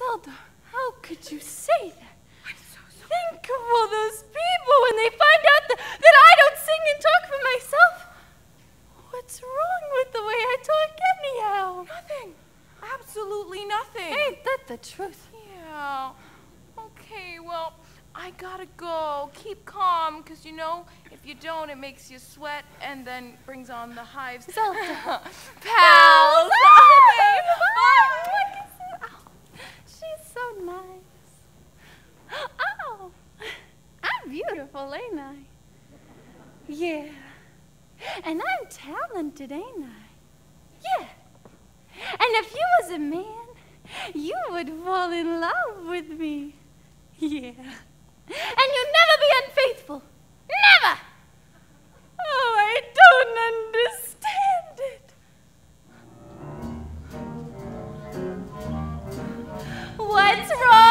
Griselda, how could you say that? I'm so sorry. Think of all those people when they find out that I don't sing and talk for myself. What's wrong with the way I talk anyhow? Nothing. Absolutely nothing. Ain't that the truth? Yeah. Okay, well, I gotta go. Keep calm, because you know, if you don't, it makes you sweat and then brings on the hives. Griselda. Pals. Okay. Bye. She's so nice. Oh, I'm beautiful, ain't I? Yeah. And I'm talented, ain't I? Yeah. And if you was a man, you would fall in love with me. Yeah. And you'd never be unfaithful. Never! Oh, I don't understand it. What's wrong?